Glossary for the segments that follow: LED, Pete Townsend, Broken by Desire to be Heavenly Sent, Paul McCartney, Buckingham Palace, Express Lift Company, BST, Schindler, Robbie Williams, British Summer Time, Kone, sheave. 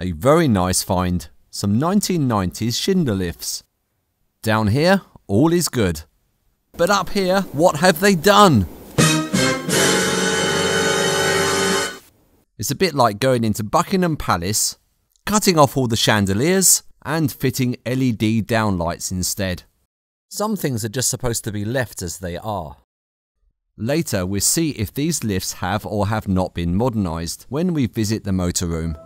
A very nice find, some 1990s Schindler lifts. Down here, all is good. But up here, what have they done? It's a bit like going into Buckingham Palace, cutting off all the chandeliers and fitting LED downlights instead. Some things are just supposed to be left as they are. Later we'll see if these lifts have or have not been modernised when we visit the motor room.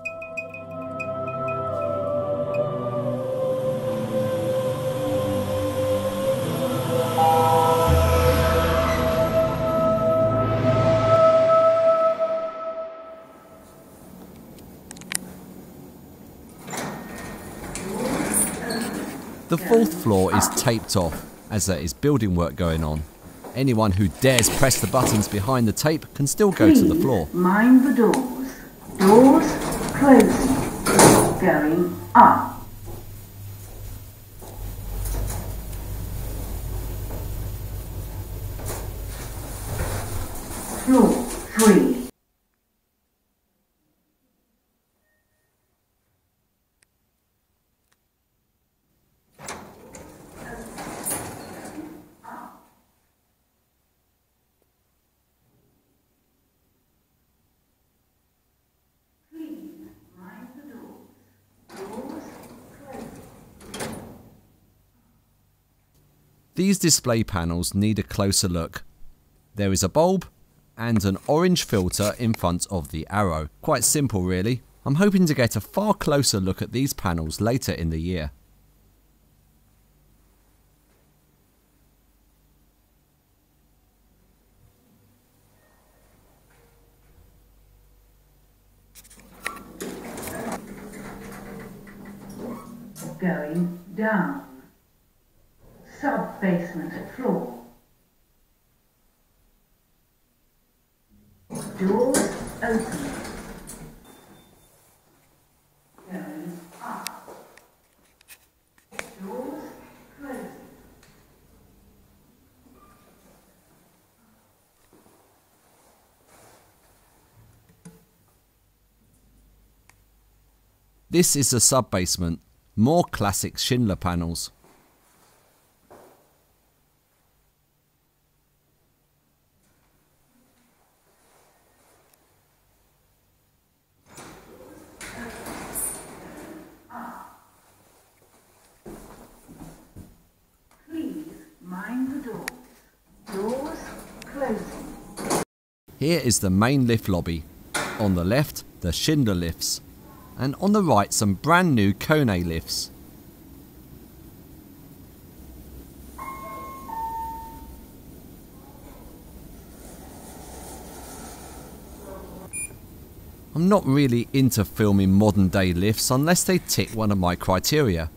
The fourth floor is taped off, as there is building work going on. Anyone who dares press the buttons behind the tape can still go to the floor. Mind the doors. Doors closing. Going up. Floor 3. These display panels need a closer look. There is a bulb and an orange filter in front of the arrow. Quite simple really. I'm hoping to get a far closer look at these panels later in the year. Going down. Sub-basement floor. Doors open. Going up. Doors closed. This is the sub-basement. More classic Schindler panels. Here is the main lift lobby. On the left, the Schindler lifts. And on the right, some brand new Kone lifts. I'm not really into filming modern day lifts unless they tick one of my criteria.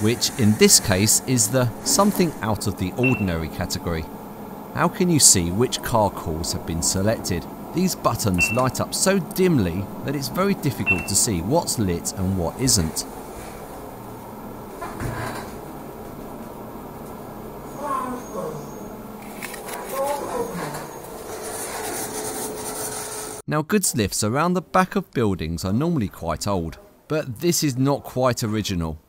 Which in this case is the something out of the ordinary category. How can you see which car calls have been selected? These buttons light up so dimly that it's very difficult to see what's lit and what isn't. Now, goods lifts around the back of buildings are normally quite old, but this is not quite original.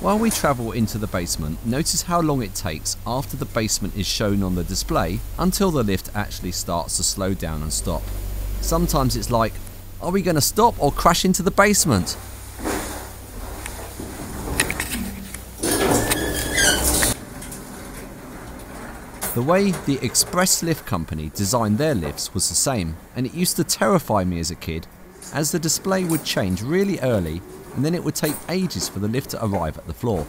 While we travel into the basement, notice how long it takes after the basement is shown on the display until the lift actually starts to slow down and stop. Sometimes it's like, are we going to stop or crash into the basement? The way the Express Lift Company designed their lifts was the same, and it used to terrify me as a kid, as the display would change really early and then it would take ages for the lift to arrive at the floor.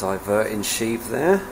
diverting sheave there.